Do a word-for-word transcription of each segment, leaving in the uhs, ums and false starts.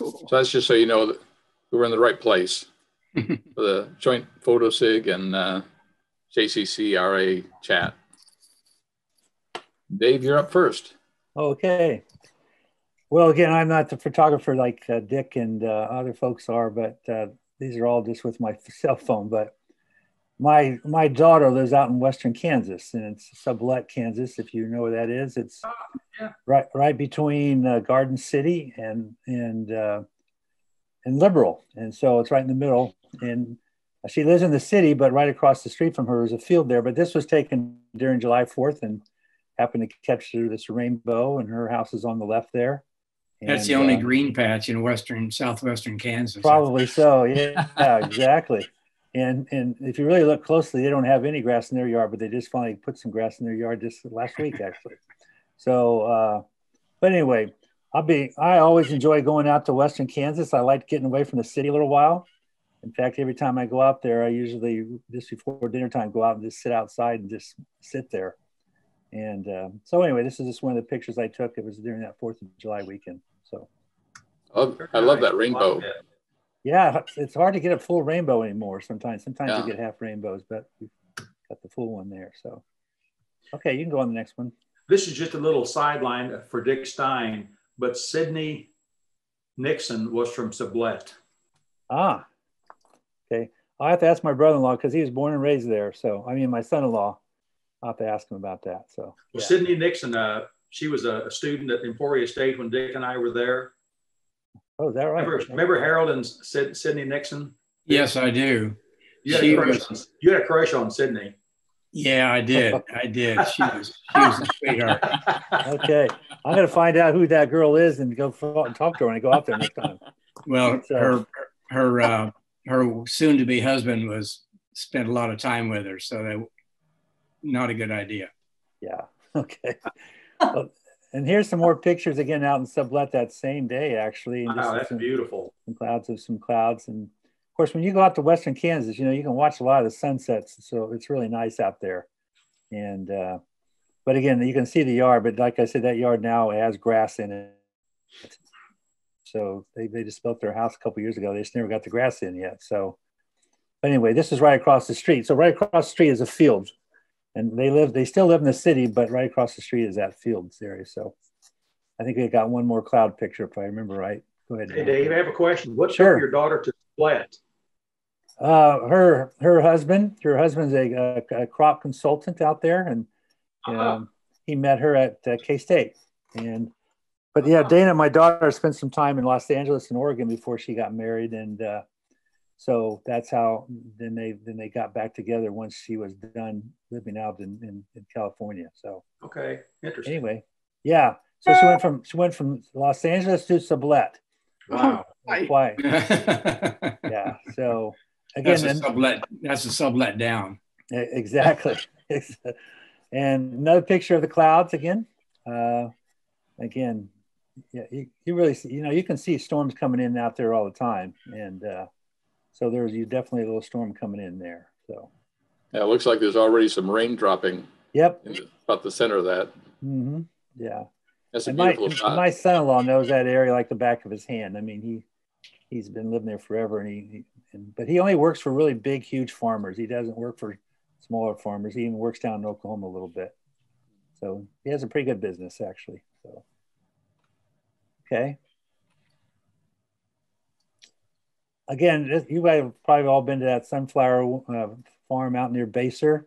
cool. So that's just so you know that we were in the right place for the joint photo sig and uh, J C C R A chat. Dave, you're up first. Okay. Well, again, I'm not the photographer like uh, Dick and uh, other folks are, but uh, these are all just with my cell phone. But my my daughter lives out in Western Kansas, and it's Sublette, Kansas, if you know where that is. It's oh, yeah. right right between uh, Garden City and and uh, and Liberal, and so it's right in the middle. And she lives in the city, but right across the street from her is a field there. But this was taken during July fourth, and happened to catch through this rainbow, and her house is on the left there. And that's the only uh, green patch in western, southwestern Kansas. Probably so, yeah, yeah, exactly. And and if you really look closely, they don't have any grass in their yard, but they just finally put some grass in their yard just last week, actually. So, uh, but anyway, I'll be, I always enjoy going out to western Kansas. I like getting away from the city a little while. In fact, every time I go out there, I usually, just before dinner time, go out and just sit outside and just sit there. And uh, so anyway, this is just one of the pictures I took. It was during that fourth of July weekend. So oh, I love that rainbow. Yeah, it's hard to get a full rainbow anymore sometimes. Sometimes yeah. you get half rainbows, but we've got the full one there. So, okay, you can go on the next one. This is just a little sideline for Dick Stein, but Sydney Nixon was from Sublette. Ah, okay. I have to ask my brother-in-law because he was born and raised there. So, I mean, my son-in-law. I'll have to ask him about that. So, well, yeah. Sydney Nixon, uh, she was a, a student at Emporia State when Dick and I were there. Oh, is that right? Remember, remember Harold and Sid, Sydney Nixon? Yes, I do. You had, a crush, was, on, you had a crush on Sydney. Yeah, I did. I did. She was, she was a sweetheart. Okay. I'm going to find out who that girl is and go and talk to her when I go out there next time. Well, so. her her uh, her soon-to-be husband was spent a lot of time with her, so they not a good idea. Yeah. Okay. Well, and here's some more pictures again out in Sublette that same day, actually. And wow, that's some, beautiful. Some clouds of some clouds. And of course, when you go out to western Kansas, you know, you can watch a lot of the sunsets. So it's really nice out there. And, uh, but again, you can see the yard. But like I said, that yard now has grass in it. So they, they just built their house a couple years ago. They just never got the grass in yet. So but anyway, this is right across the street. So right across the street is a field. And they live, they still live in the city, but right across the street is that fields area. So I think we got one more cloud picture, if I remember right. Go ahead. Hey, Dave, I have a question. What sure. took your daughter to Sublette? Uh, her, her husband, her husband's a, a, a crop consultant out there, and um, uh-huh. he met her at uh, K-State. And, but yeah, uh-huh. Dana, my daughter, spent some time in Los Angeles and Oregon before she got married. And uh, so that's how then they then they got back together once she was done living out in, in, in California. So okay, interesting. Anyway, yeah. So she went from she went from Los Angeles to Sublette. Wow. Why? Yeah. So again, that's a Sublette. That's a Sublette down. Exactly. And another picture of the clouds again. Uh, again, yeah. You, you really see, you know you can see storms coming in out there all the time, and. Uh, So there's you definitely a little storm coming in there. So yeah, it looks like there's already some rain dropping. Yep, in the, about the center of that. Mm-hmm. Yeah, that's a and beautiful my, shot. My son-in-law knows that area like the back of his hand. I mean, he he's been living there forever, and he, he and, but he only works for really big, huge farmers. He doesn't work for smaller farmers. He even works down in Oklahoma a little bit. So he has a pretty good business actually. So okay. Again, you guys have probably all been to that sunflower uh, farm out near Baser.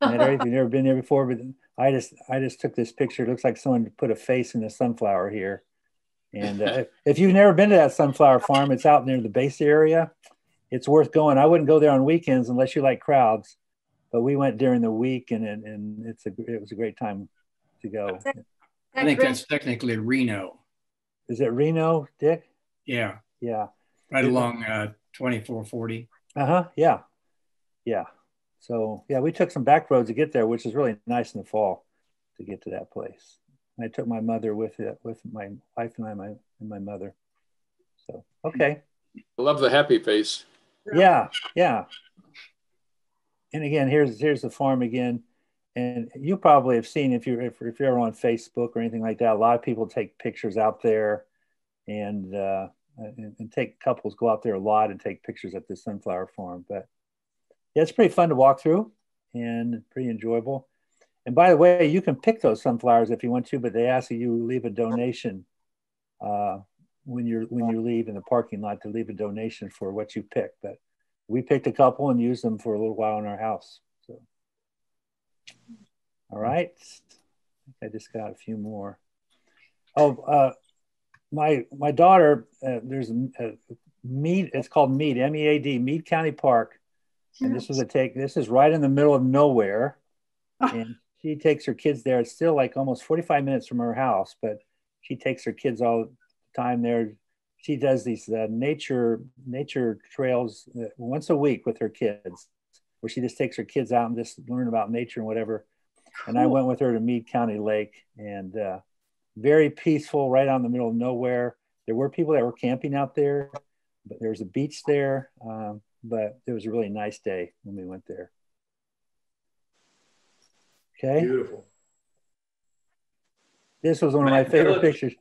And if you've never been there before, but I just I just took this picture. It looks like someone put a face in a sunflower here. And uh, if you've never been to that sunflower farm, it's out near the Baser area. It's worth going. I wouldn't go there on weekends unless you like crowds, but we went during the week, and and, and it's a it was a great time to go. I think that's technically Reno. Is it Reno, Dick? Yeah. Yeah. Right along uh, twenty-four forty. Uh-huh, yeah, yeah. So, yeah, we took some back roads to get there, which is really nice in the fall to get to that place. And I took my mother with it, with my wife and I my, and my mother. So, okay. I love the happy face. Yeah, yeah. And again, here's here's the farm again. And you probably have seen, if you're, if, if you're ever on Facebook or anything like that, a lot of people take pictures out there and... Uh, and, and take couples, go out there a lot and take pictures at this sunflower farm. But yeah, it's pretty fun to walk through and pretty enjoyable. And by the way, you can pick those sunflowers if you want to, but they ask that you leave a donation uh, when you're when you leave in the parking lot, to leave a donation for what you pick. But we picked a couple and used them for a little while in our house. So, all right, I just got a few more. Oh, uh, my my daughter, uh, there's a Mead. It's called Mead, M E A D, Mead County Park, and this was a take. This is right in the middle of nowhere, and she takes her kids there. It's still like almost forty-five minutes from her house, but she takes her kids all the time there. She does these uh, nature nature trails uh, once a week with her kids, where she just takes her kids out and just learn about nature and whatever. Cool. And I went with her to Meade County Lake, and uh, very peaceful, right out in the middle of nowhere. There were people that were camping out there, but there was a beach there. Um, but it was a really nice day when we went there. Okay. Beautiful. This was one of Matt my favorite Dillon, pictures.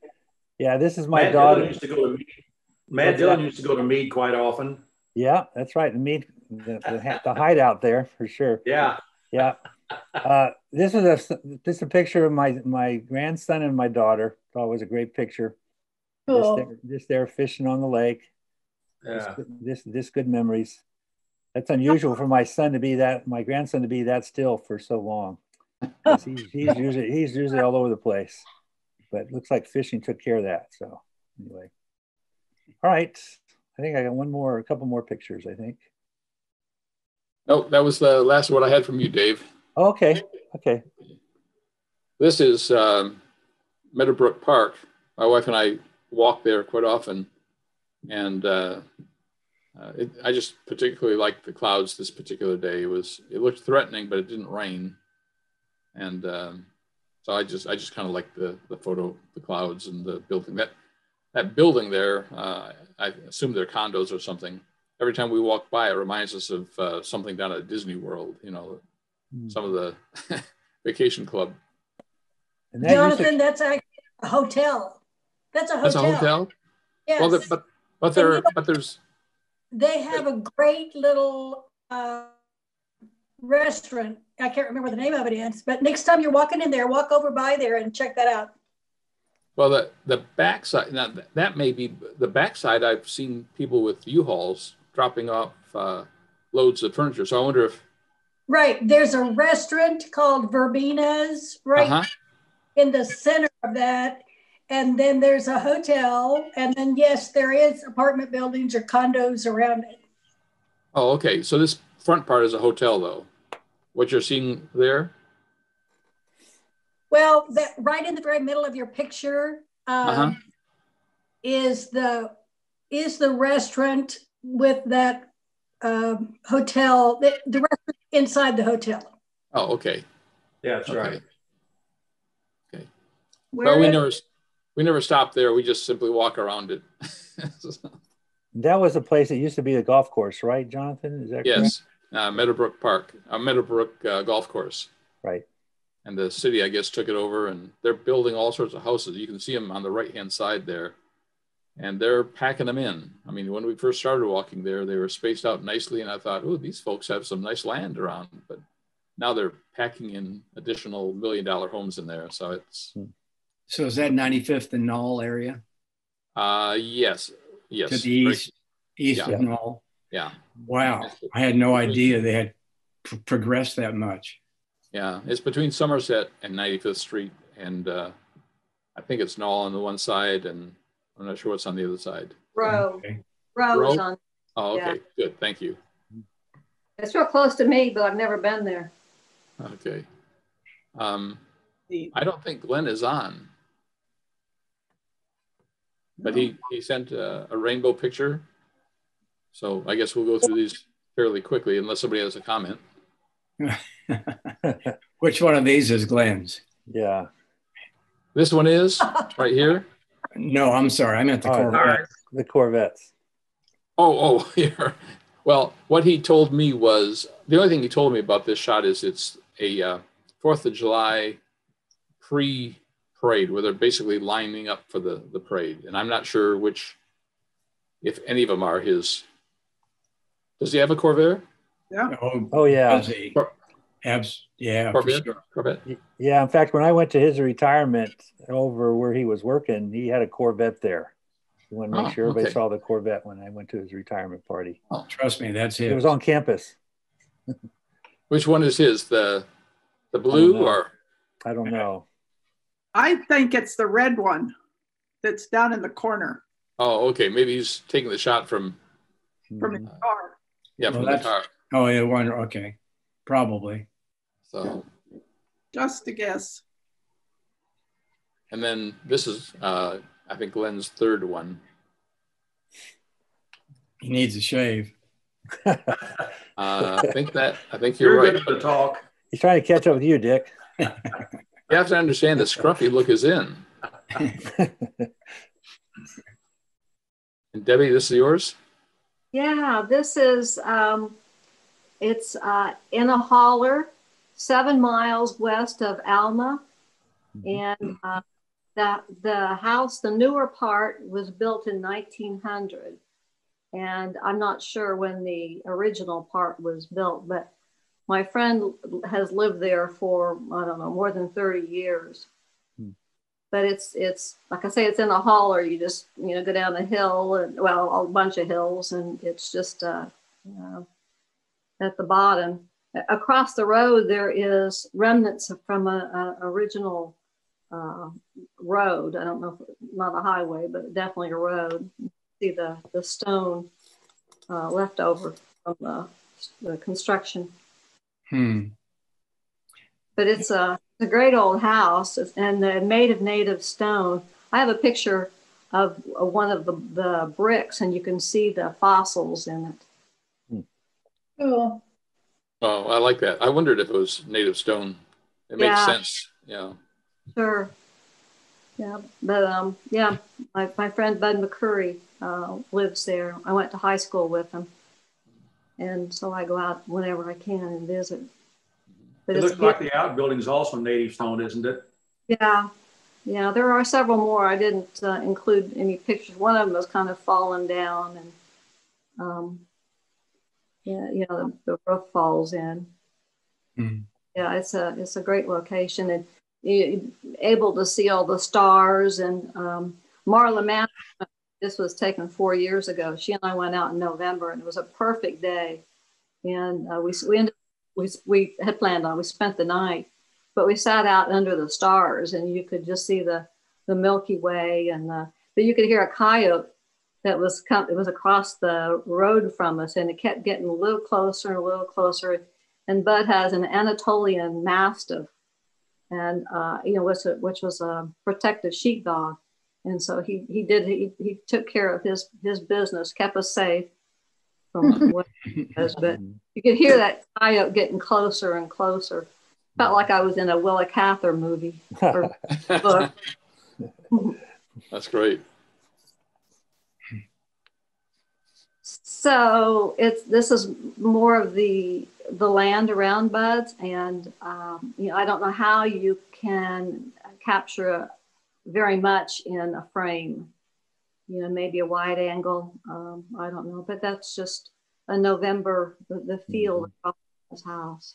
Yeah, this is my Matt daughter. Dillon used to go to Meade. Matt Dillon used to go to Meade quite often. Yeah, that's right. The Meade, the, the, the hideout there for sure. Yeah. Yeah. Uh, this is a this is a picture of my my grandson and my daughter. It's always a great picture. Cool. Just there, just there fishing on the lake. Yeah. This, this this good memories. That's unusual for my son to be that my grandson to be that still for so long. He's, he's usually he's usually all over the place, but it looks like fishing took care of that. So anyway, all right. I think I got one more, a couple more pictures. I think. No, that was the last one I had from you, Dave. Okay. Okay. This is um, Meadowbrook Park. My wife and I walk there quite often, and uh, uh, it, I just particularly liked the clouds this particular day. It was it looked threatening, but it didn't rain, and um, so I just I just kind of liked the the photo, the clouds, and the building that that building there. Uh, I assume they're condos or something. Every time we walk by, it reminds us of uh, something down at Disney World. You know. Some of the vacation club. And that Jonathan, to... that's actually a hotel. That's a hotel. That's a hotel? Yes. Well, but, but, there, little, but there's... They have a great little uh, restaurant. I can't remember the name of it is, but next time you're walking in there, walk over by there and check that out. Well, the, the backside, now that may be, the backside, I've seen people with U-Hauls dropping off uh, loads of furniture. So I wonder if Right, there's a restaurant called Verbina's right uh-huh. in the center of that. And then there's a hotel. And then yes, there is apartment buildings or condos around it. Oh, okay. So this front part is a hotel though. What you're seeing there? Well, that right in the very middle of your picture um, uh-huh. is the is the restaurant with that um, hotel, the, the restaurant inside the hotel. Oh, okay. Yeah, that's okay. Right. Okay. Where well, we it? never we never stopped there. We just simply walk around it. That was a place that used to be a golf course, right, Jonathan? Is that yes, correct? Uh, Meadowbrook Park, uh, Meadowbrook uh, golf course. Right. And the city, I guess, took it over, and they're building all sorts of houses. You can see them on the right-hand side there, and they're packing them in. I mean, when we first started walking there, they were spaced out nicely, and I thought, oh, these folks have some nice land around, but now they're packing in additional million-dollar homes in there, so it's... So is that ninety-fifth and Knoll area? Uh, yes, yes. To the east, right. east yeah. of Knoll? Yeah. Wow, I had no idea they had pr progressed that much. Yeah, it's between Somerset and ninety-fifth street, and uh, I think it's Knoll on the one side, and I'm not sure what's on the other side. Row. Okay. Row is on. Oh, okay. Yeah. Good. Thank you. It's real close to me, but I've never been there. Okay. Um, I don't think Glenn is on. But he, he sent a, a rainbow picture. So I guess we'll go through these fairly quickly unless somebody has a comment. Which one of these is Glenn's? Yeah. This one is right here. No, I'm sorry. I meant the Corvettes. Right. The Corvettes. Oh, oh, yeah. Well, what he told me was, the only thing he told me about this shot is it's a uh, Fourth of July pre-parade where they're basically lining up for the, the parade. And I'm not sure which if any of them are his. Does he have a Corvair? Yeah. Oh, oh yeah. Cor Abs yeah. Corvette. Sure. Corvette. Yeah. In fact, when I went to his retirement over where he was working, he had a Corvette there. I want to make oh, sure everybody okay. saw the Corvette when I went to his retirement party. Oh, trust me, that's his. It was on campus. Which one is his? The the blue I or? I don't know. I think it's the red one that's down in the corner. Oh, okay. Maybe he's taking the shot from from the car. Yeah, well, from the car. Oh, yeah. Wonder. Okay, probably. So, just a guess. And then this is, uh, I think, Glenn's third one. He needs a shave. uh, I think that. I think you're, you're right. To talk. He's trying to catch up with you, Dick. You have to understand the scruffy look is in. And Debbie, this is yours? Yeah, this is, um, it's uh, in a holler seven miles west of Alma. And uh, the, the house, the newer part, was built in nineteen hundred. And I'm not sure when the original part was built, but my friend has lived there for, I don't know, more than thirty years. Hmm. But it's, it's like I say, it's in a holler. You just, you know, go down a hill, and well, a bunch of hills, and it's just uh, you know, at the bottom. Across the road, there is remnants from an original uh, road. I don't know, if, not a highway, but definitely a road. You see the, the stone uh, left over from the, the construction. Hmm. But it's a, a great old house, and they're made of native stone. I have a picture of one of the, the bricks, and you can see the fossils in it. Hmm. Cool. Oh, I like that. I wondered if it was native stone. It yeah. makes sense. Yeah. Sure. Yeah, but um, yeah, my, my friend Bud McCurry uh, lives there. I went to high school with him. And so I go out whenever I can and visit. But it looks like the outbuilding is also native stone, isn't it? Yeah, yeah. There are several more. I didn't uh, include any pictures. One of them was kind of fallen down, and um, yeah, you know, the, the roof falls in. Mm. Yeah, it's a it's a great location, and you're able to see all the stars. And um, Marla Matt. This was taken four years ago. She and I went out in November, and it was a perfect day. And uh, we we, ended, we we had planned on, we spent the night, but we sat out under the stars, and you could just see the the Milky Way, and the, but you could hear a coyote that was come, it was across the road from us, and it kept getting a little closer and a little closer. And Bud has an Anatolian Mastiff, and uh, you know, which which was a protective sheepdog. And so he he did he, he took care of his his business, kept us safe from what he does. But you could hear that coyote getting closer and closer. Felt like I was in a Willa Cather movie or book. That's great. So it's this is more of the the land around Bud's, and um, you know, I don't know how you can capture a very much in a frame, you know, maybe a wide angle. Um, I don't know, but that's just a November, the, the field across his house.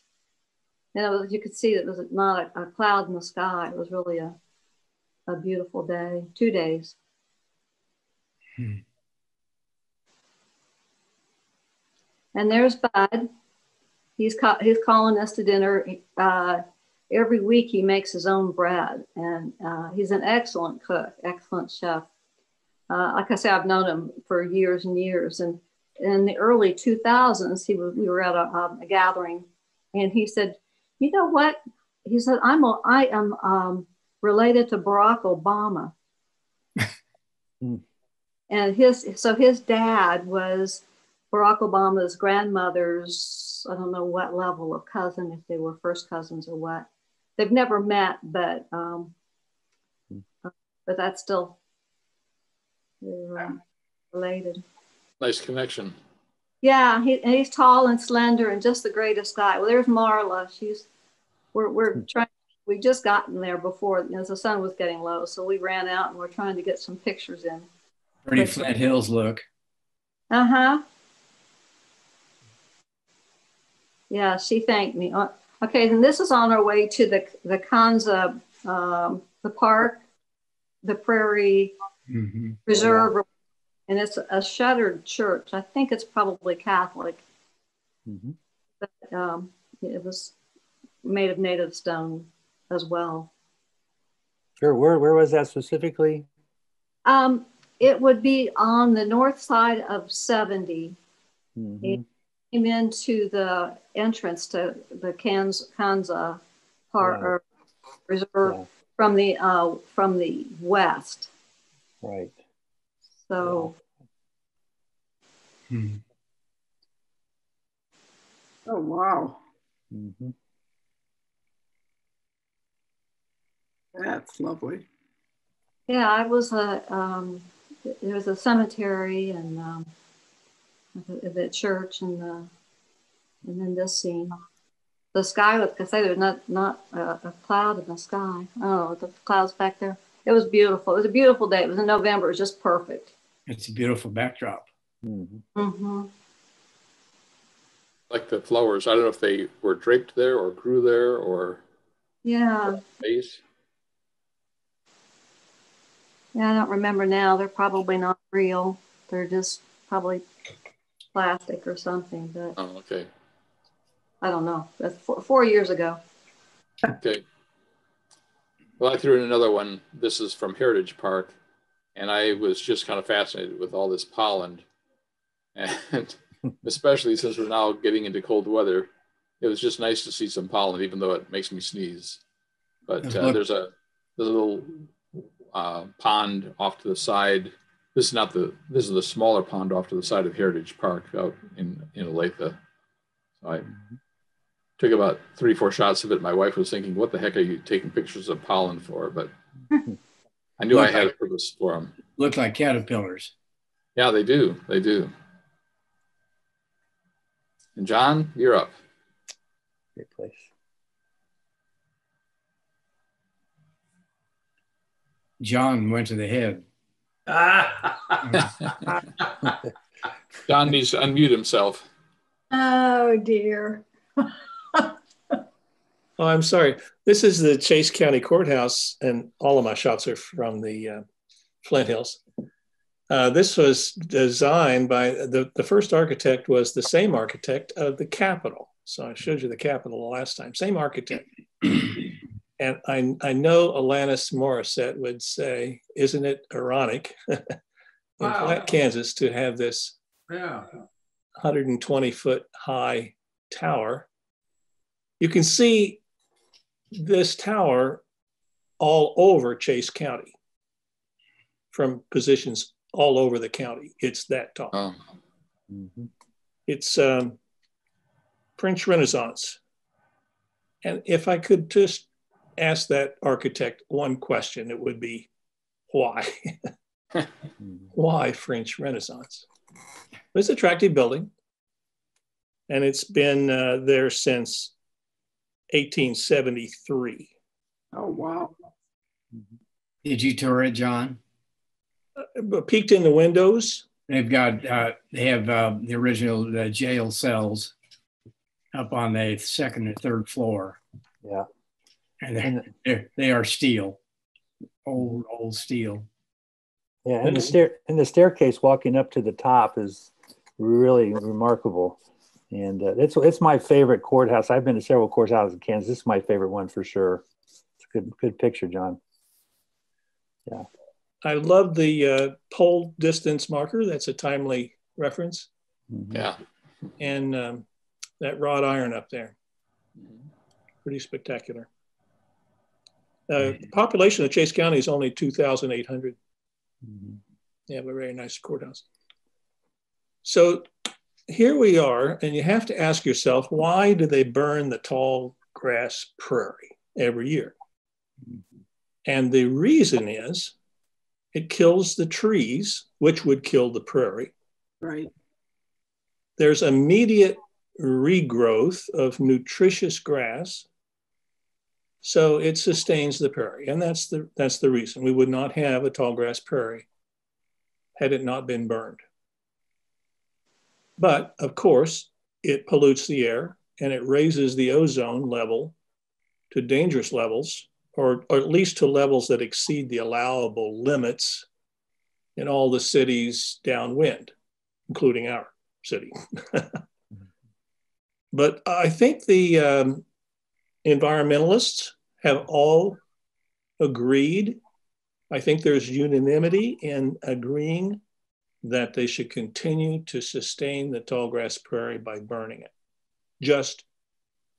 And it was, you could see that it was not a, a cloud in the sky. It was really a, a beautiful day, two days. Hmm. And there's Bud. He's, ca he's calling us to dinner. Uh, Every week he makes his own bread, and uh, he's an excellent cook, excellent chef. Uh, like I say, I've known him for years and years. And in the early two thousands, he was, we were at a, a gathering, and he said, "You know what?" He said, "I'm a, I am um, related to Barack Obama." And his so his dad was Barack Obama's grandmother's, I don't know what level of cousin, if they were first cousins or what. They've never met, but um, but that's still uh, related. Nice connection. Yeah, he, and he's tall and slender and just the greatest guy. Well, there's Marla. She's we're we're trying. We just gotten there before, you know, the sun was getting low, so we ran out and we're trying to get some pictures in. Pretty Flint Hills look. Uh-huh. Yeah, she thanked me. Okay, then this is on our way to the the Kanza, um, the park, the Prairie mm-hmm. Reserve, yeah. And it's a shuttered church. I think it's probably Catholic. Mm-hmm. But, um, it was made of native stone as well. Sure. Where where was that specifically? Um, it would be on the north side of seventy. Mm-hmm. It came into the entrance to the Kanza Park right. or Reserve yeah. from the uh, from the west. Right. So. Yeah. Hmm. Oh wow. Mm-hmm. That's lovely. Yeah, it was a, um, there was a cemetery and um, the, the church and the, and then this scene. The sky, with, I say there's not, not a, a cloud in the sky. Oh, the clouds back there. It was beautiful. It was a beautiful day. It was in November. It was just perfect. It's a beautiful backdrop. Mm-hmm. Mm-hmm. Like the flowers. I don't know if they were draped there or grew there or... Yeah. Space. Yeah, I don't remember now. They're probably not real. They're just probably plastic or something. But oh, okay. I don't know. That's four, four years ago. Okay. Well, I threw in another one. This is from Heritage Park. And I was just kind of fascinated with all this pollen. And especially since we're now getting into cold weather, it was just nice to see some pollen, even though it makes me sneeze. But uh, there's a there's a little... Uh, pond off to the side. This is not the, this is the smaller pond off to the side of Heritage Park out in, in Olathe. So I took about three, four shots of it. My wife was thinking, what the heck are you taking pictures of pollen for? But I knew I had a purpose for them. Look like caterpillars. Yeah, they do. They do. And John, you're up. Great place. John went to the head. Ah. John needs to unmute himself. Oh, dear. Oh, I'm sorry. This is the Chase County Courthouse, and all of my shots are from the uh, Flint Hills. Uh, this was designed by, the, the first architect was the same architect of the Capitol. So I showed you the Capitol the last time. Same architect. And I, I know Alanis Morissette would say, isn't it ironic in wow. Flat, Kansas to have this yeah. one hundred twenty foot high tower. You can see this tower all over Chase County from positions all over the county. It's that tall. Oh. Mm-hmm. It's um, French Renaissance. And if I could just ask that architect one question, it would be, why? Why French Renaissance? It's an attractive building, and it's been uh, there since eighteen seventy-three. Oh, wow. Did you tour it, John? Uh, peeked in the windows. They've got, uh, they have uh, the original uh, jail cells up on the second or third floor. Yeah. And they're, they're, they are steel, old, old steel. Yeah, and the, stair and the staircase walking up to the top is really remarkable. And uh, it's, it's my favorite courthouse. I've been to several courthouses in Kansas. This is my favorite one for sure. It's a good, good picture, John. Yeah. I love the uh, pole distance marker. That's a timely reference. Mm-hmm. Yeah. And um, that wrought iron up there. Pretty spectacular. Uh, the population of Chase County is only two thousand eight hundred. Mm-hmm. They have a very nice courthouse. So here we are, and you have to ask yourself, why do they burn the tall grass prairie every year? Mm-hmm. And the reason is it kills the trees, which would kill the prairie. Right. There's immediate regrowth of nutritious grass. So it sustains the prairie, and that's the, that's the reason. We would not have a tall grass prairie had it not been burned. But of course, it pollutes the air and it raises the ozone level to dangerous levels, or, or at least to levels that exceed the allowable limits in all the cities downwind, including our city. But I think the um, environmentalists have all agreed. I think there's unanimity in agreeing that they should continue to sustain the tall grass prairie by burning it. Just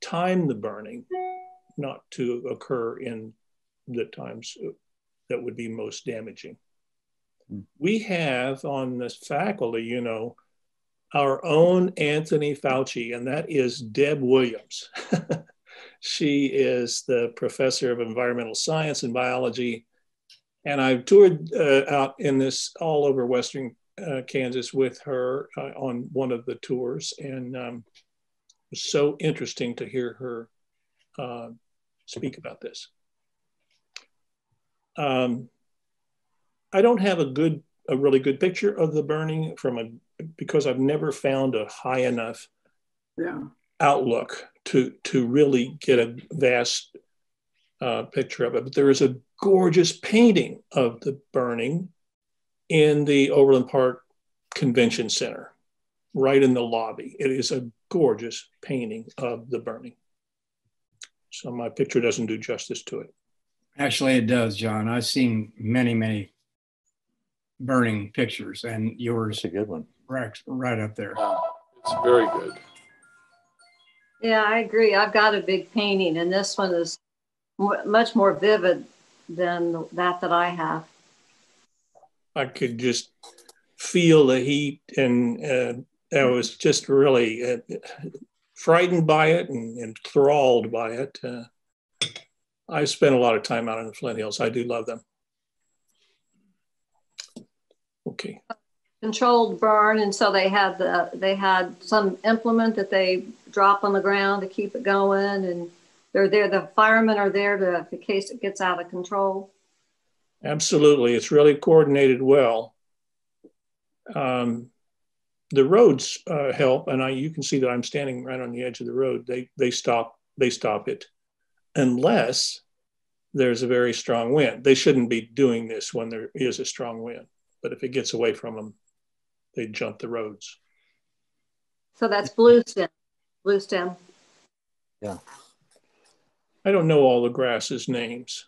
time the burning not to occur in the times that would be most damaging. We have on this faculty, you know, our own Anthony Fauci, and that is Deb Williams. She is the professor of environmental science and biology. And I've toured uh, out in this all over Western uh, Kansas with her uh, on one of the tours. And um, it was so interesting to hear her uh, speak about this. Um, I don't have a good, a really good picture of the burning from a, because I've never found a high enough yeah. outlook to, to really get a vast uh, picture of it. But there is a gorgeous painting of the burning in the Overland Park Convention Center, right in the lobby. It is a gorgeous painting of the burning. So my picture doesn't do justice to it. Actually, it does, John. I've seen many, many burning pictures, and yours is a good one. Right, right up there. It's very good. Yeah, I agree. I've got a big painting, and this one is much more vivid than that that I have. I could just feel the heat, and uh, I was just really uh, frightened by it and enthralled by it. Uh, I spent a lot of time out in the Flint Hills. I do love them. Okay. Controlled burn, and so they had the they had some implement that they drop on the ground to keep it going, and they're there. The firemen are there to, in case it gets out of control. Absolutely, it's really coordinated well. Um, the roads uh, help, and I, you can see that I'm standing right on the edge of the road. They they stop they stop it, unless there's a very strong wind. They shouldn't be doing this when there is a strong wind. But if it gets away from them, they jump the roads. So that's blue stem, blue stem. Yeah. I don't know all the grasses' names.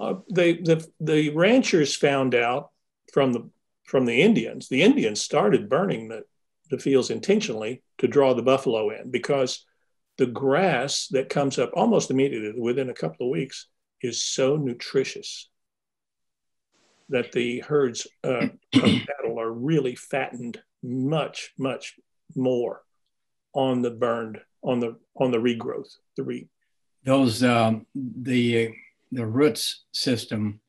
Uh, they, the, the ranchers found out from the, from the Indians. The Indians started burning the, the fields intentionally to draw the buffalo in, because the grass that comes up almost immediately within a couple of weeks is so nutritious that the herds uh, of cattle are really fattened much, much more on the burned, on the on the regrowth. The re those um, the the roots system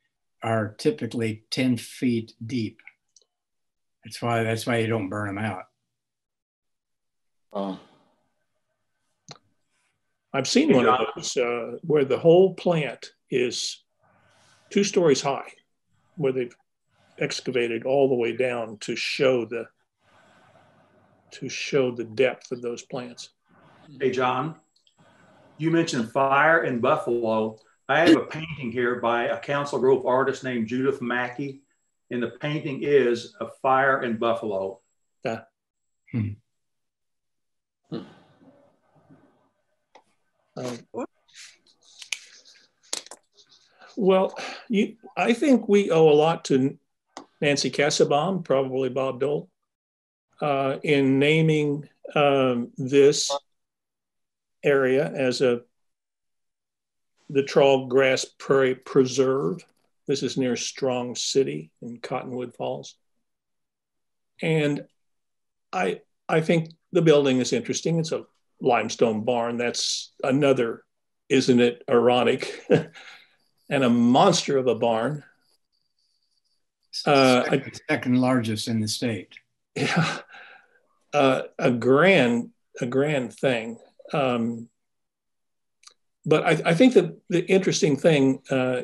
are typically ten feet deep. That's why that's why you don't burn them out. Oh, I've seen Good one job. of those uh, where the whole plant is two stories high, where they've excavated all the way down to show the to show the depth of those plants. Hey, John, you mentioned fire and buffalo. I have a painting here by a Council Grove artist named Judith Mackey, and the painting is a fire and buffalo. Uh, hmm. Hmm. Um, Well, you, I think we owe a lot to Nancy Kassebaum, probably Bob Dole, uh, in naming um, this area as a the Tall Grass Prairie Preserve. This is near Strong City in Cottonwood Falls. And I, I think the building is interesting. It's a limestone barn. That's another, isn't it ironic? And a monster of a barn. Uh, second, second largest in the state. Yeah, uh, a grand, a grand thing. Um, but I, I think that the interesting thing uh,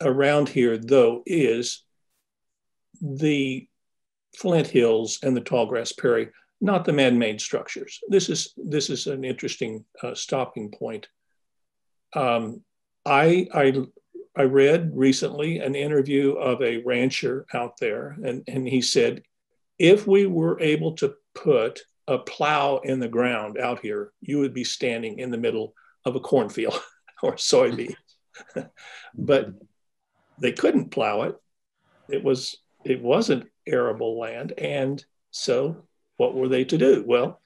around here, though, is the Flint Hills, and the tall grass prairie, not the man-made structures. This is, this is an interesting uh, stopping point. Um, I, I, I read recently an interview of a rancher out there, and, and he said, if we were able to put a plow in the ground out here, you would be standing in the middle of a cornfield or soybean. But they couldn't plow it. It was, it wasn't arable land. And so what were they to do? Well,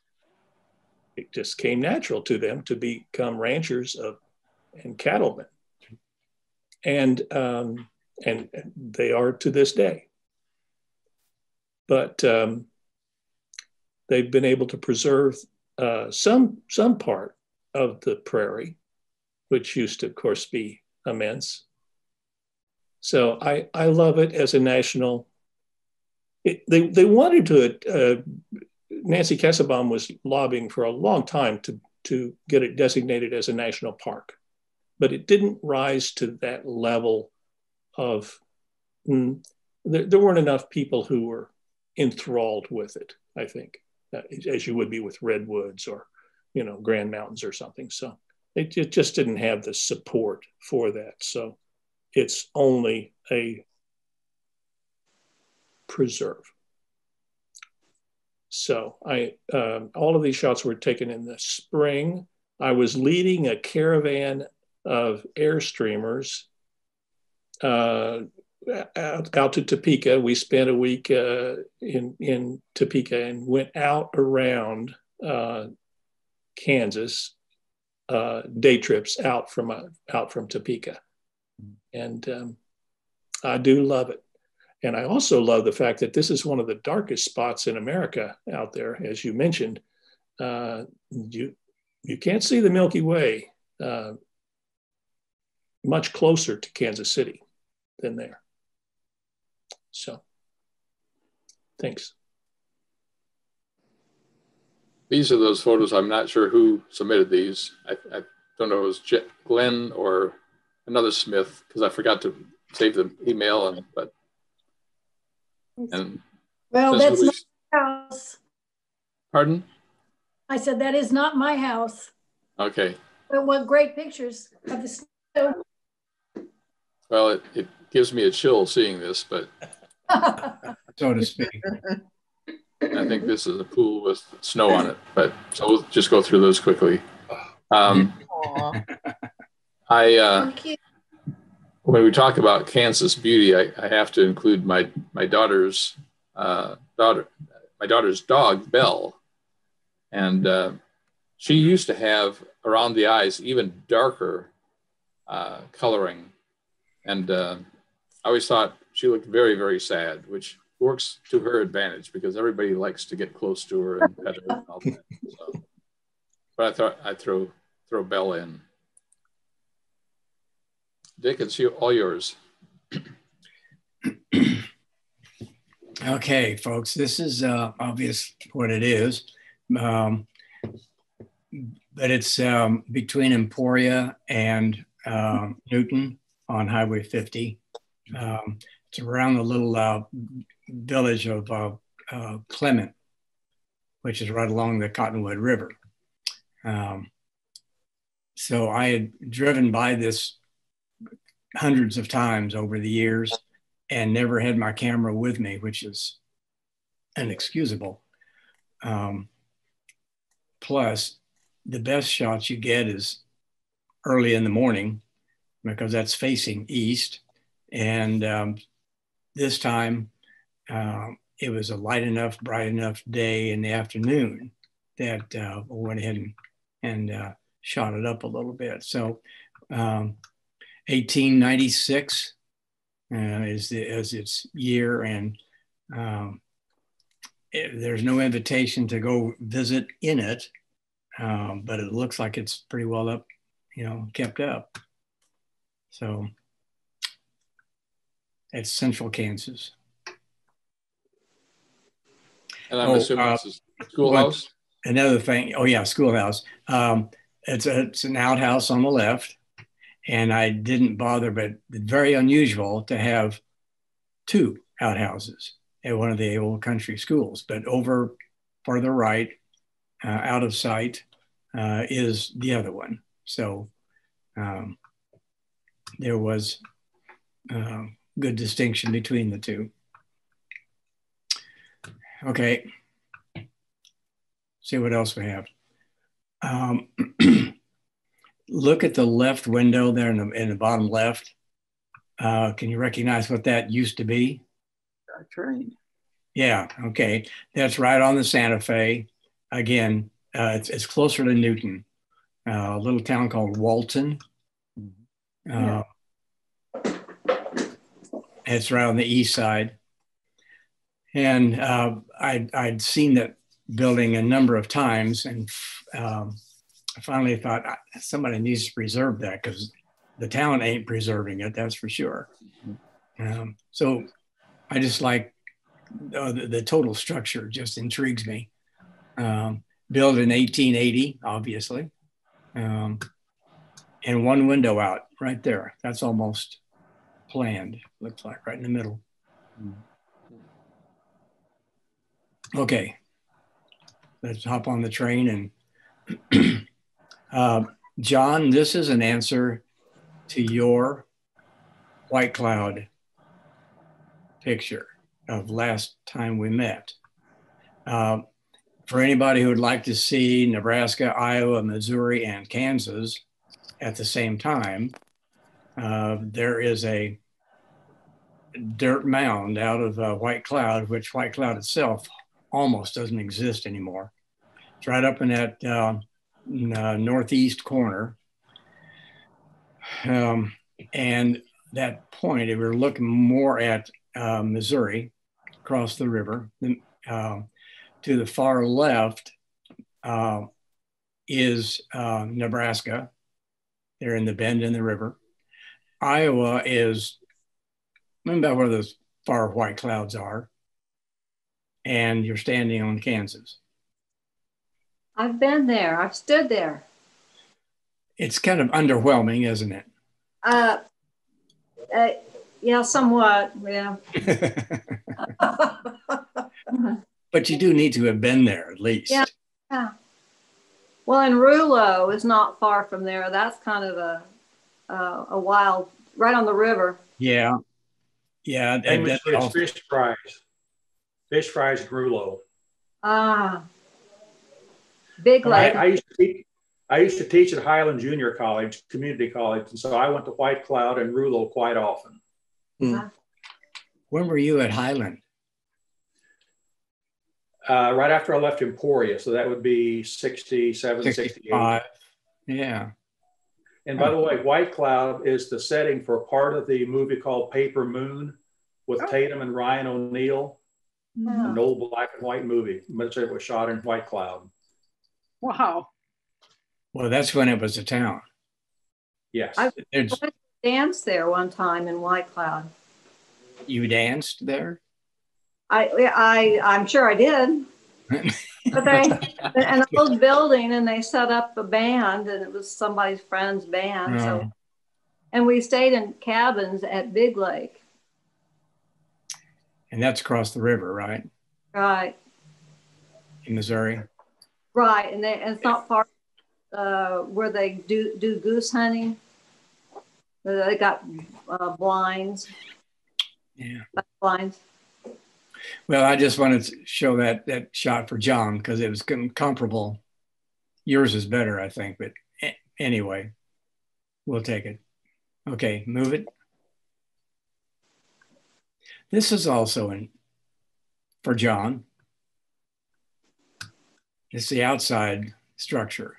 it just came natural to them to become ranchers of, and cattlemen. And, um, and they are to this day. But um, they've been able to preserve uh, some, some part of the prairie, which used to, of course, be immense. So I, I love it as a national. It, they, they wanted to, uh, Nancy Kassebaum was lobbying for a long time to, to get it designated as a national park, but it didn't rise to that level of, mm, there, there weren't enough people who were enthralled with it, I think, as you would be with redwoods or, you know, Grand Mountains or something. So it, it just didn't have the support for that. So it's only a preserve. So I, um, all of these shots were taken in the spring. I was leading a caravan of Airstreamers uh, out, out to Topeka. We spent a week uh, in, in Topeka and went out around uh, Kansas, uh, day trips out from, uh, out from Topeka. And um, I do love it. And I also love the fact that this is one of the darkest spots in America out there, as you mentioned. Uh, you, you can't see the Milky Way uh, much closer to Kansas City than there. So, thanks. These are those photos. I'm not sure who submitted these. I, I don't know if it was J- Glenn or another Smith, because I forgot to save the email, and but. And well, that's we, not my house. Pardon? I said, that is not my house. Okay. But what great pictures of the snow. Well, it, it gives me a chill seeing this, but. So to speak. I think this is a pool with snow on it, but so we'll just go through those quickly. Um, I, uh, when we talk about Kansas beauty, I, I have to include my my daughter's uh, daughter, my daughter's dog, Belle, and uh, she used to have around the eyes even darker uh, coloring, and uh, I always thought she looked very, very sad, which works to her advantage because everybody likes to get close to her and pet her and all that. So, but I thought I'd throw throw Belle in. Dick, it's you, all yours. Okay, folks, this is uh, obvious what it is, um, but it's um, between Emporia and uh, Newton on Highway fifty. Um, it's around the little uh, village of uh, uh, Clement, which is right along the Cottonwood River. Um, so I had driven by this hundreds of times over the years and never had my camera with me, which is inexcusable. Um, plus, the best shots you get is early in the morning because that's facing east. And um, this time uh, it was a light enough, bright enough day in the afternoon that uh, we went ahead and, and uh, shot it up a little bit. So, um, eighteen ninety-six uh, is, the, is its year, and um, it, there's no invitation to go visit in it, um, but it looks like it's pretty well up, you know, kept up. So it's central Kansas. And I'm oh, assuming uh, it's a schoolhouse? Another thing, oh yeah, schoolhouse. Um, it's, a, it's an outhouse on the left. And I didn't bother, but very unusual to have two outhouses. at one of the old country schools. But over farther right, uh, out of sight, uh, is the other one. So um, there was uh, good distinction between the two. Okay, see what else we have. Um, look at the left window there in the, in the bottom left. Uh, can you recognize what that used to be? A train. Yeah, okay. That's right on the Santa Fe. Again, uh, it's, it's closer to Newton, uh, a little town called Walton. Uh, it's right on the east side. And uh, I'd, I'd seen that building a number of times, and um, I finally thought somebody needs to preserve that, because the town ain't preserving it, that's for sure. Um, so I just like uh, the, the total structure, just intrigues me. Um, built in eighteen eighty, obviously, um, and one window out right there. That's almost planned, looks like, right in the middle. Okay, let's hop on the train and uh, John, this is an answer to your White Cloud picture of last time we met. Uh, for anybody who would like to see Nebraska, Iowa, Missouri, and Kansas at the same time, uh, there is a dirt mound out of uh, White Cloud, which White Cloud itself almost doesn't exist anymore. It's right up in that uh, in, uh, northeast corner. Um, and that point, if we're looking more at uh, Missouri, across the river, then, uh, to the far left uh, is uh, Nebraska. They're in the bend in the river. Iowa is, remember about where those far white clouds are. And you're standing on Kansas. I've been there. I've stood there. It's kind of underwhelming, isn't it? Uh, uh yeah, somewhat. Yeah. But you do need to have been there at least. Yeah. Yeah. Well, and Rulo is not far from there. That's kind of a uh, a wild, right on the river. Yeah. Yeah. And that, that's fish fries. Fish fries, Grulo. Ah, big lake. I, I, used to teach, I used to teach at Highland Junior College, community college, and so I went to White Cloud and Rulo quite often. Mm. When were you at Highland? Uh, right after I left Emporia, so that would be sixty-seven, sixty-eight. Yeah. And by oh. the way, White Cloud is the setting for part of the movie called Paper Moon with oh. Tatum and Ryan O'Neal. Wow. An old black and white movie. Much of it was shot in White Cloud. Wow. Well, that's when it was a town. Yes. I danced there one time in White Cloud. You danced there? I, I, I'm sure I did. But they, an old building, and they set up a band, and it was somebody's friend's band. Oh. So, and we stayed in cabins at Big Lake. And that's across the river, right? Right. In Missouri. Right, and, they, and it's not far uh, where they do do goose hunting. They got uh, blinds. Yeah. Blinds. Well, I just wanted to show that that shot for John because it was comparable. Yours is better, I think, but anyway, we'll take it. Okay, move it. This is also in, for John. It's the outside structure.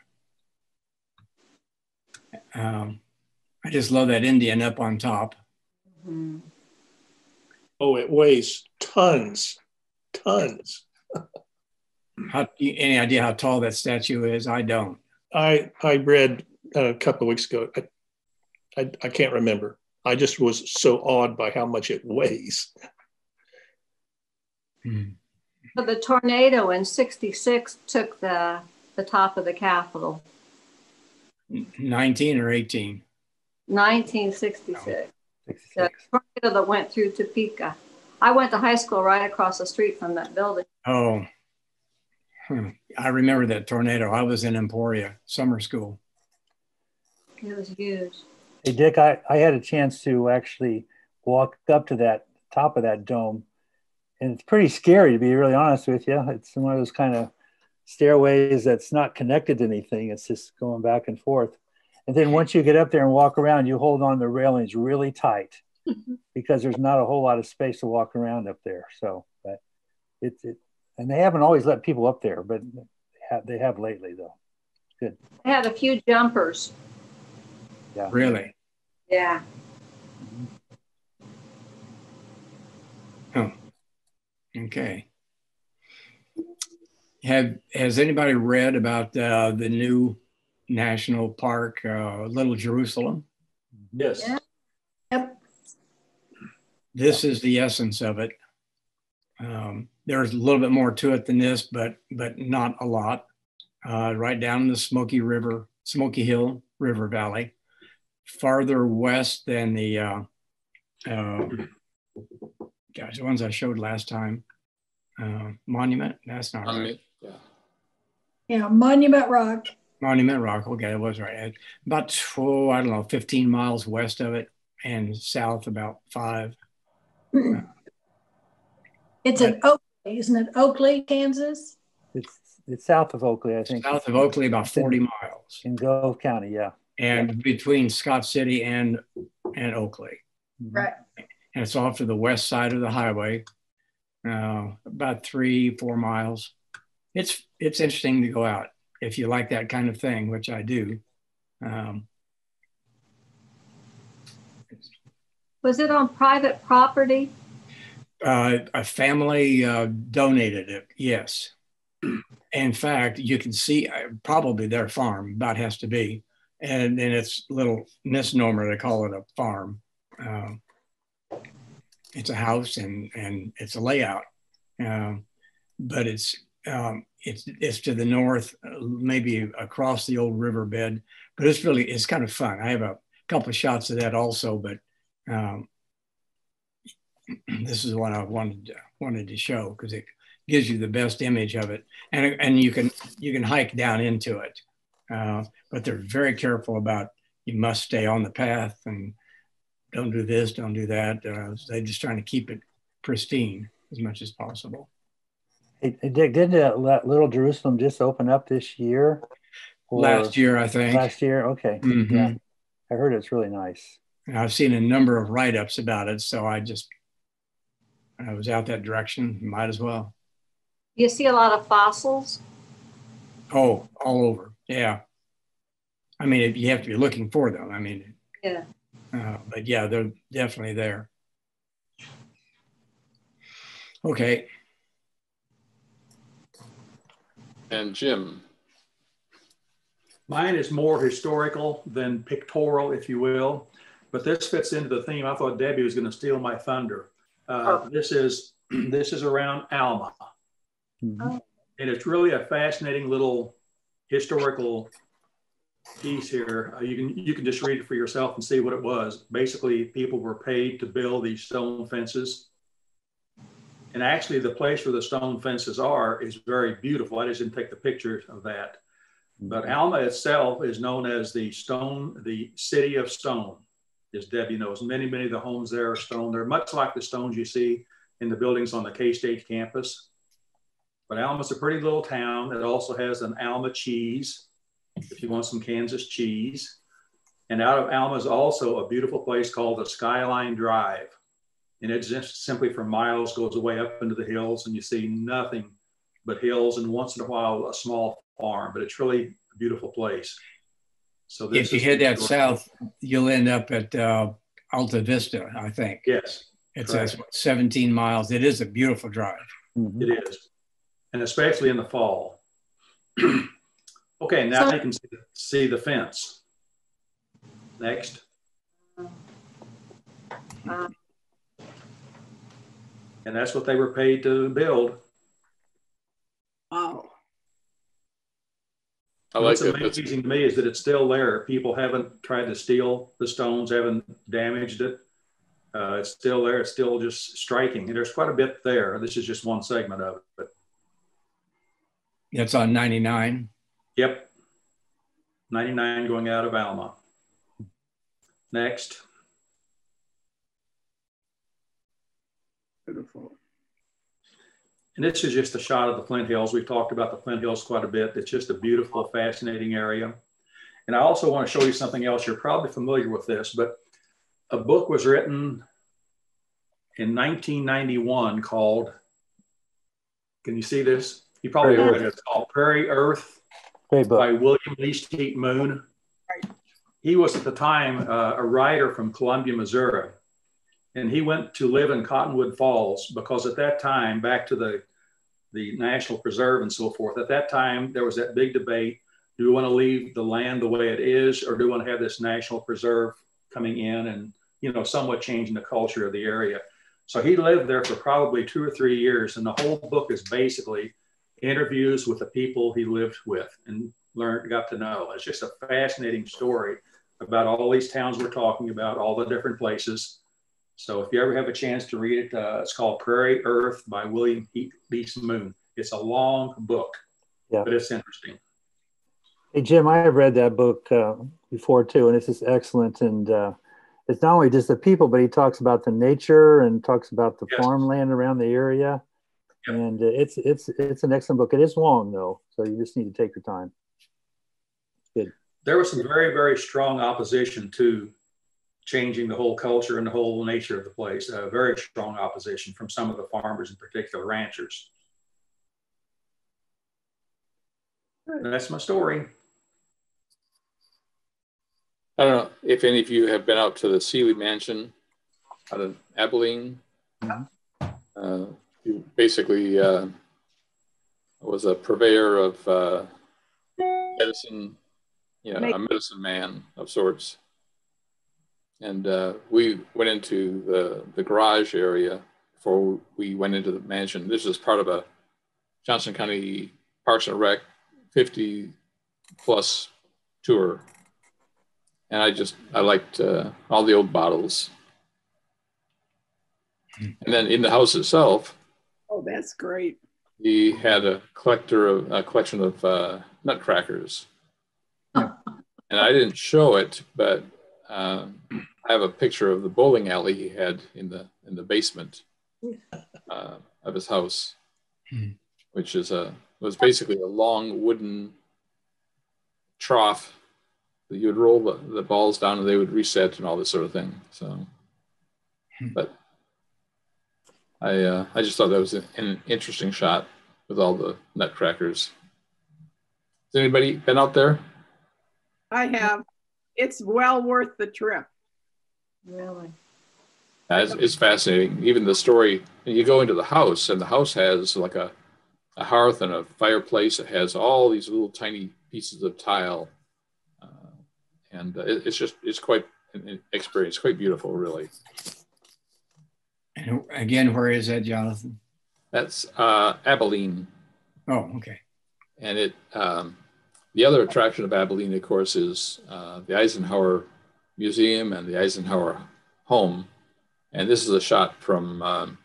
Um, I just love that Indian up on top. Mm-hmm. Oh, it weighs tons, tons. How, any idea how tall that statue is? I don't. I, I read a couple of weeks ago. I, I, I can't remember. I just was so awed by how much it weighs. But the tornado in sixty-six took the, the top of the Capitol. nineteen or eighteen? nineteen sixty-six. No. The tornado that went through Topeka. I went to high school right across the street from that building. Oh, I remember that tornado. I was in Emporia, summer school. It was huge. Hey, Dick, I, I had a chance to actually walk up to that top of that dome. And it's pretty scary, to be really honest with you. It's one of those kind of stairways that's not connected to anything. It's just going back and forth. And then once you get up there and walk around, you hold on to the railings really tight because there's not a whole lot of space to walk around up there. So, but it's, it, and they haven't always let people up there, but they have, they have lately though. Good. I had a few jumpers. Yeah. Really? Yeah. Oh, okay. Have, has anybody read about uh, the new national park, uh, Little Jerusalem? Yes. Yeah. Yep. This is the essence of it. Um, there's a little bit more to it than this, but but not a lot. Uh, right down the Smoky River, Smoky Hill River Valley, farther west than the uh, uh, gosh, the ones I showed last time. Uh, Monument. That's not Monument. Right. Yeah. yeah, Monument Rock. Monument Rock. Okay, that was right. About oh, I don't know, fifteen miles west of it, and south about five. Uh, it's at Oakley, isn't it? Oakley, Kansas. It's it's south of Oakley, I think. South of Oakley, about forty in, miles. In Gove County, yeah. And yeah. between Scott City and and Oakley. Right. And it's off to the west side of the highway, uh, about three four miles. It's it's interesting to go out if you like that kind of thing, which I do. Um, Was it on private property? Uh, a family uh, donated it, yes. In fact, you can see uh, probably their farm, about has to be. And then it's a little misnomer to call it a farm. Uh, it's a house and, and it's a layout. Uh, but it's, um, it's, it's to the north, uh, maybe across the old riverbed. But it's really, it's kind of fun. I have a couple of shots of that also, but Um, this is what I wanted to, wanted to show because it gives you the best image of it, and and you can you can hike down into it, uh, but they're very careful about you must stay on the path and don't do this, don't do that. Uh, they're just trying to keep it pristine as much as possible. Hey, Dick, didn't that Little Jerusalem just open up this year? Or last year, I think. Last year, okay. Mm-hmm. Yeah, I heard it's really nice. I've seen a number of write-ups about it, so I just, I was out that direction, might as well. You see a lot of fossils? Oh, all over, yeah. I mean, you have to be looking for them, I mean. Yeah. Uh, but yeah, they're definitely there. Okay. And Jim? Mine is more historical than pictorial, if you will. But this fits into the theme. I thought Debbie was going to steal my thunder. Uh, oh. This is this is around Alma, oh. and it's really a fascinating little historical piece here. Uh, you can you can just read it for yourself and see what it was. Basically, people were paid to build these stone fences, and actually, the place where the stone fences are is very beautiful. I just didn't take the pictures of that. But Alma itself is known as the stone, the city of stone. As Debbie knows, many, many of the homes there are stone. They're much like the stones you see in the buildings on the K-State campus. But Alma's a pretty little town. It also has an Alma cheese, if you want some Kansas cheese. And out of Alma is also a beautiful place called the Skyline Drive. And it just simply for miles goes away up into the hills and you see nothing but hills and once in a while a small farm, but it's really a beautiful place. So this if you head that south, you'll end up at uh, Alta Vista, I think. Yes. It's uh, seventeen miles. It is a beautiful drive. Mm-hmm. It is. And especially in the fall. Okay, now so, you can see the, see the fence. Next. Uh, and that's what they were paid to build. Wow. I like What's it. amazing That's... to me is that it's still there. People haven't tried to steal the stones, haven't damaged it. Uh, it's still there. It's still just striking. And there's quite a bit there. This is just one segment of it. But. That's on ninety-nine. Yep. ninety-nine going out of Alma. Next. Beautiful. And this is just a shot of the Flint Hills. We've talked about the Flint Hills quite a bit. It's just a beautiful, fascinating area. And I also want to show you something else. You're probably familiar with this, but a book was written in nineteen ninety-one called, can you see this? You probably heard it. It's called Prairie Earth by William Leasteat Moon. He was at the time uh, a writer from Columbia, Missouri. And he went to live in Cottonwood Falls because at that time, back to the, the National Preserve and so forth, at that time, there was that big debate, do we want to leave the land the way it is, or do we want to have this National Preserve coming in and, you know, somewhat changing the culture of the area? So he lived there for probably two or three years, and the whole book is basically interviews with the people he lived with and learned, got to know. It's just a fascinating story about all these towns we're talking about, all the different places. So if you ever have a chance to read it, uh, it's called Prairie Earth by William Leasteat Moon. It's a long book, yeah, but it's interesting. Hey, Jim, I have read that book uh, before, too, and it's just excellent. And uh, it's not only just the people, but he talks about the nature and talks about the yes. farmland around the area. Yep. And uh, it's it's it's an excellent book. It is long, though, so you just need to take your time. Good. There was some very, very strong opposition to changing the whole culture and the whole nature of the place. Uh, very strong opposition from some of the farmers, in particular ranchers. And that's my story. I don't know if any of you have been out to the Seeley Mansion out of Abilene. Mm-hmm. uh, you basically uh, was a purveyor of uh, medicine, you know, Make a medicine man of sorts. And uh, we went into the, the garage area before we went into the mansion. This is part of a Johnson County Parks and Rec fifty plus tour. And I just, I liked uh, all the old bottles. And then in the house itself. Oh, that's great. He had a collector of, a collection of uh, nutcrackers. And I didn't show it, but uh, I have a picture of the bowling alley he had in the in the basement uh, of his house, which is a was basically a long wooden trough that you would roll the, the balls down and they would reset and all this sort of thing. So, but I uh, I just thought that was an, an interesting shot with all the nutcrackers. Has anybody been out there? I have. It's well worth the trip. Really? Yeah, it's, it's fascinating. Even the story, you go into the house and the house has like a, a hearth and a fireplace. It has all these little tiny pieces of tile. Uh, and it, it's just, it's quite an experience, quite beautiful, really. And again, where is that, Jonathan? That's uh, Abilene. Oh, okay. And it, um, the other attraction of Abilene, of course, is uh, the Eisenhower Museum and the Eisenhower Home. And this is a shot from um,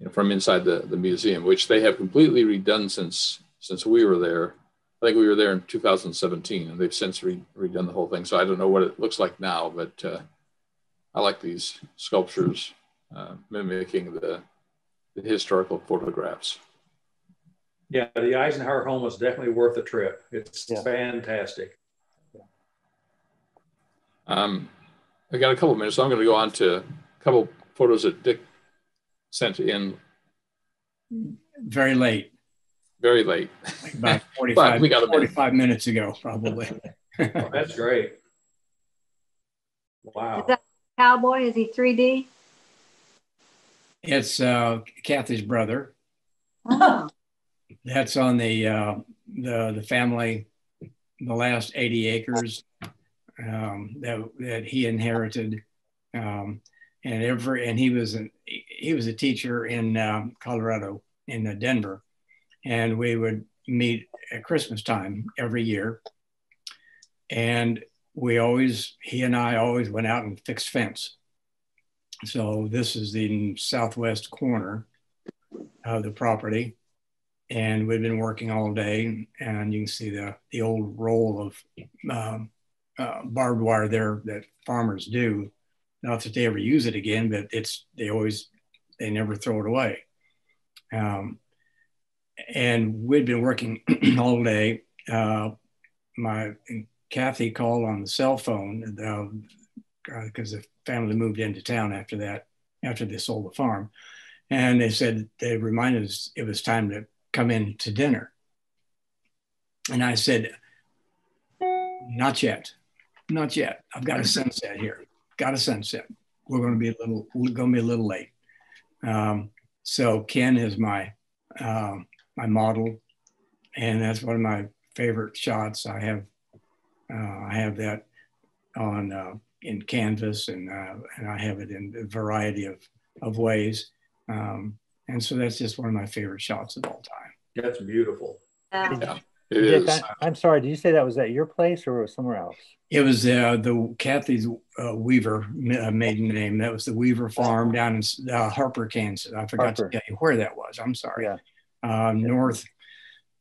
you know, from inside the, the museum, which they have completely redone since since we were there. I think we were there in two thousand seventeen, and they've since re redone the whole thing. So I don't know what it looks like now, but uh, I like these sculptures uh, mimicking the, the historical photographs. Yeah, the Eisenhower Home was definitely worth a trip. It's yeah. fantastic. Um, I got a couple minutes, so I'm going to go on to a couple photos that Dick sent in. Very late. Very late. Like about forty-five, we got forty-five minutes ago, probably. Oh, that's great. Wow. Is that cowboy? Is he three D? It's uh, Kathy's brother. Oh. That's on the, uh, the the family, the last eighty acres um, that that he inherited, um, and every and he was an, he was a teacher in uh, Colorado, in uh, Denver, and we would meet at Christmas time every year, and we always he and I always went out and fixed fence, So this is the southwest corner of the property. And we've been working all day, and you can see the, the old roll of um, uh, barbed wire there that farmers do. Not that they ever use it again, but it's, they always, they never throw it away. Um, and we'd been working all day. Uh, my Kathy called on the cell phone because uh, the family moved into town after that, after they sold the farm. And they said, they reminded us it was time to come in to dinner. And I said, not yet, not yet. I've got a sunset here, got a sunset. We're gonna be a little, we're gonna be a little late. Um, so Ken is my, uh, my model. And that's one of my favorite shots. I have, uh, I have that on, uh, in canvas, and, uh, and I have it in a variety of, of ways. Um, and so that's just one of my favorite shots of all time. That's beautiful. Yeah, yeah it is. That, I'm sorry, did you say that was at your place or was somewhere else? It was uh, the Kathy's uh, Weaver uh, maiden name. That was the Weaver Farm down in uh, Harper, Kansas. I forgot Harper. to tell you where that was. I'm sorry. Yeah. Uh, north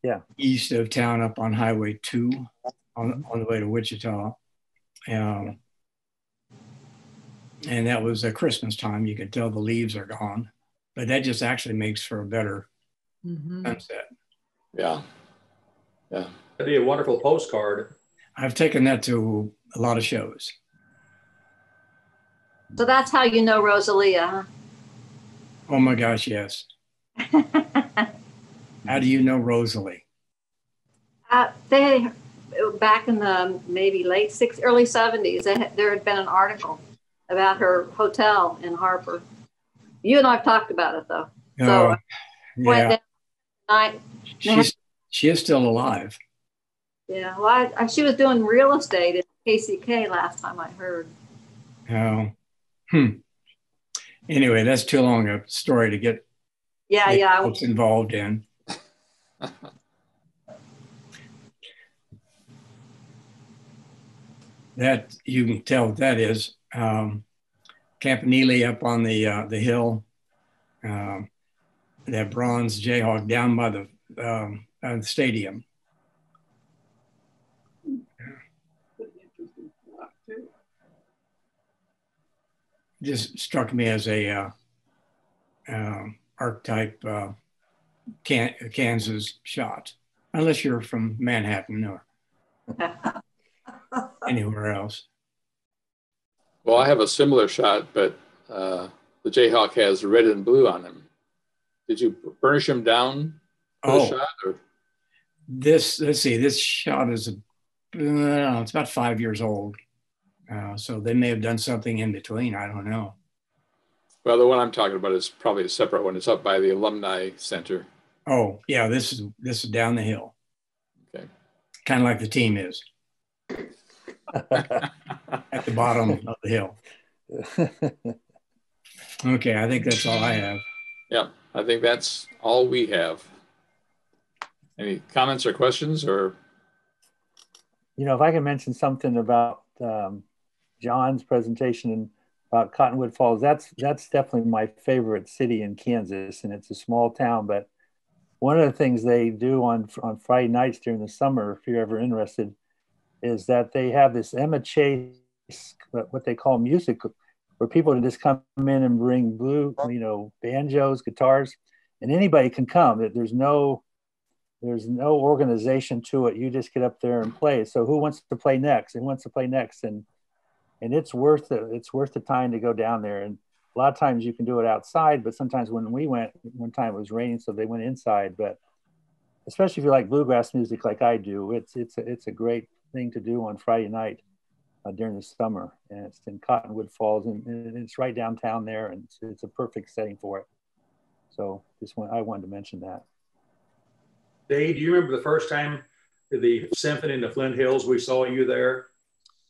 yeah. east of town up on Highway two on, on the way to Wichita. Um, and that was at Christmas time. You could tell the leaves are gone. But that just actually makes for a better mm-hmm. sunset. Yeah, yeah. That'd be a wonderful postcard. I've taken that to a lot of shows. So that's how you know Rosalia, huh? Oh my gosh, yes. How do you know Rosalie? Uh, they, back in the maybe late sixties, early seventies, they, there had been an article about her hotel in Harper. You and I have talked about it, though. Oh, so, uh, yeah. I, she's, she is still alive. Yeah, well, I, I, she was doing real estate at K C K last time I heard. Oh, hmm. Anyway, that's too long a story to get yeah, yeah. folks involved in. That, you can tell what that is. Um, Campanile up on the uh, the hill, uh, that bronze Jayhawk down by the, um, by the stadium. Just struck me as a uh, uh, archetype uh, Can Kansas shot, unless you're from Manhattan or anywhere else. Well, I have a similar shot, but uh, the Jayhawk has red and blue on him. Did you burnish him down for oh. the shot? Or? This, let's see, this shot is, a, I don't know, it's about five years old. Uh, so they may have done something in between. I don't know. Well, the one I'm talking about is probably a separate one. It's up by the Alumni Center. Oh, yeah, this is, this is down the hill. Okay. Kind of like the team is. At the bottom of the hill. Okay, I think that's all I have. Yeah, I think that's all we have. Any comments or questions? Or, you know, if I can mention something about um, John's presentation about Cottonwood Falls, that's that's definitely my favorite city in Kansas, and it's a small town. But one of the things they do on on Friday nights during the summer, if you're ever interested, is that they have this Emma Chase, what they call music, where people just come in and bring blue, you know, banjos, guitars, and anybody can come. There's no, there's no organization to it. You just get up there and play. So who wants to play next? Who wants to play next? And and it's worth the, it's worth the time to go down there. And a lot of times you can do it outside, but sometimes when we went, one time it was raining, so they went inside. But especially if you like bluegrass music, like I do, it's it's a, it's a great thing to do on Friday night uh, during the summer, and it's in Cottonwood Falls, and, and it's right downtown there, and it's, it's a perfect setting for it. So just one, I wanted to mention that. Dave, do you remember the first time the symphony in the Flint Hills, we saw you there?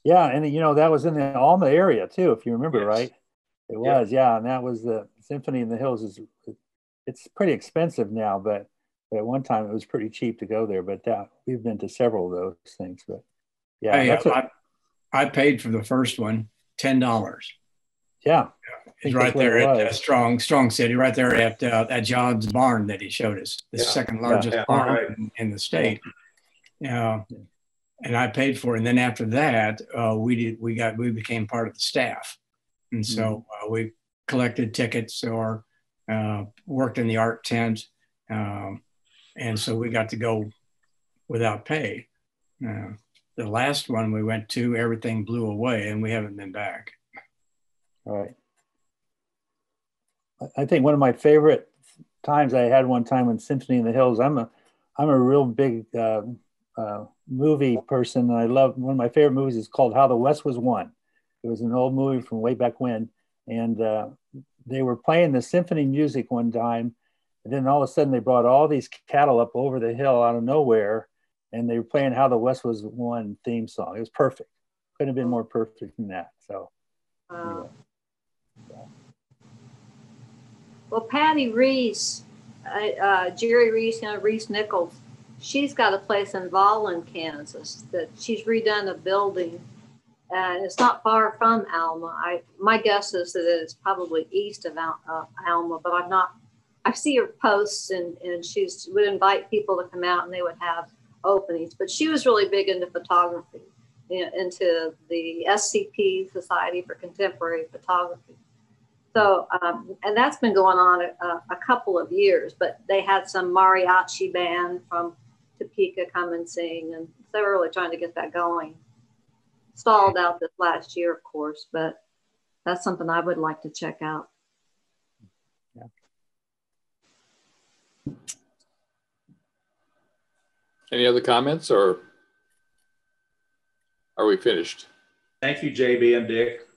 Yeah, and you know, that was in the Alma area too, if you remember, yes. right? It was, yeah. yeah, and that was the Symphony in the Hills. Is It's pretty expensive now, but at one time it was pretty cheap to go there, but that, we've been to several of those things, but yeah. Hey, that's what, I, I paid for the first one, ten dollars. Yeah. He's right there at uh, Strong Strong City, right there at uh, at John's barn that he showed us, the yeah, second largest yeah, yeah, barn right. in, in the state. Uh, and I paid for it. And then after that, uh, we did we got we became part of the staff, and mm-hmm. so uh, we collected tickets or uh, worked in the art tent, um, and so we got to go without pay. Uh, the last one we went to, everything blew away, and we haven't been back. All right. I think one of my favorite times I had one time in Symphony in the Hills. I'm a, I'm a real big uh, uh, movie person, and I love one of my favorite movies is called How the West Was Won. It was an old movie from way back when, and uh, they were playing the symphony music one time, and then all of a sudden they brought all these cattle up over the hill out of nowhere, and they were playing How the West Was Won theme song. It was perfect. Couldn't have been more perfect than that. So. Wow. Anyway. Well, Patty Reese, uh, Jerry Reese, you know, Reese Nichols, she's got a place in Volland, Kansas, that she's redone a building, and it's not far from Alma. I my guess is that it's probably east of Al, uh, Alma, but I'm not. I see her posts, and and she would invite people to come out, and they would have openings. But she was really big into photography, you know, into the S C P Society for Contemporary Photography. So, um, and that's been going on a, a couple of years, but they had some mariachi band from Topeka come and sing, and they were really trying to get that going. Stalled out this last year, of course, but that's something I would like to check out. Yeah. Any other comments, or are we finished? Thank you, J B and Dick.